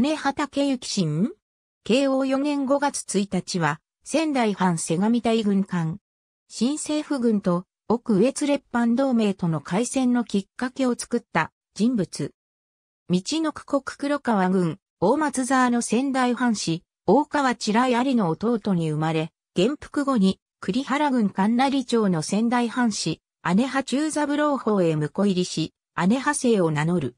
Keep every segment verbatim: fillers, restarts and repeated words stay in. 姉畠幸信慶応よねんごがつついたちは、仙台藩瀬上隊軍艦、新政府軍と奥羽越列藩同盟との開戦のきっかけを作った人物。みちのく国黒川郡、大松沢の仙台藩士、大川知来有の弟に生まれ、元服後に栗原郡神成町の仙台藩士、姉派中三郎峰へ婿入りし、姉派姓を名乗る。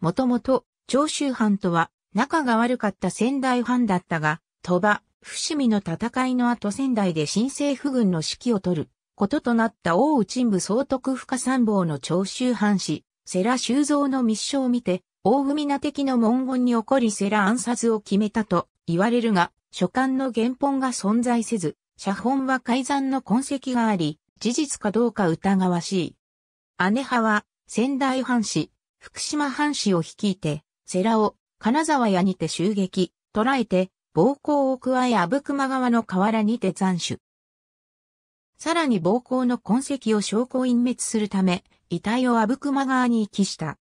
もともと、長州藩とは、仲が悪かった仙台藩だったが、鳥羽、伏見の戦いの後仙台で新政府軍の指揮を取ることとなった大内武総督深参謀の長州藩士、世良修造の密書を見て、大海名的の文言に起こり世良暗殺を決めたと言われるが、書簡の原本が存在せず、写本は改ざんの痕跡があり、事実かどうか疑わしい。姉派は仙台藩士、福島藩士を率いて、世良を、金沢屋にて襲撃、捕らえて、暴行を加え阿武隈川の河原にて斬首。さらに暴行の痕跡を証拠隠滅するため、遺体を阿武隈川に遺棄した。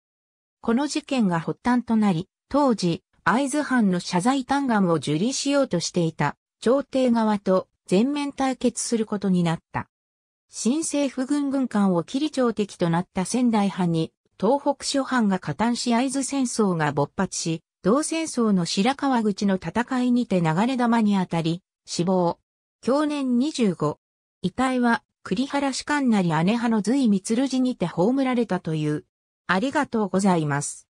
この事件が発端となり、当時、会津藩の謝罪嘆願を受理しようとしていた、朝廷側と全面対決することになった。新政府軍軍艦を切り朝敵となった仙台藩に、東北諸藩が加担し会津戦争が勃発し、同戦争の白河口の戦いにて流れ弾にあたり、死亡。享年にじゅうご。遺体は、栗原氏神成姉派の瑞光次にて葬られたという。ありがとうございます。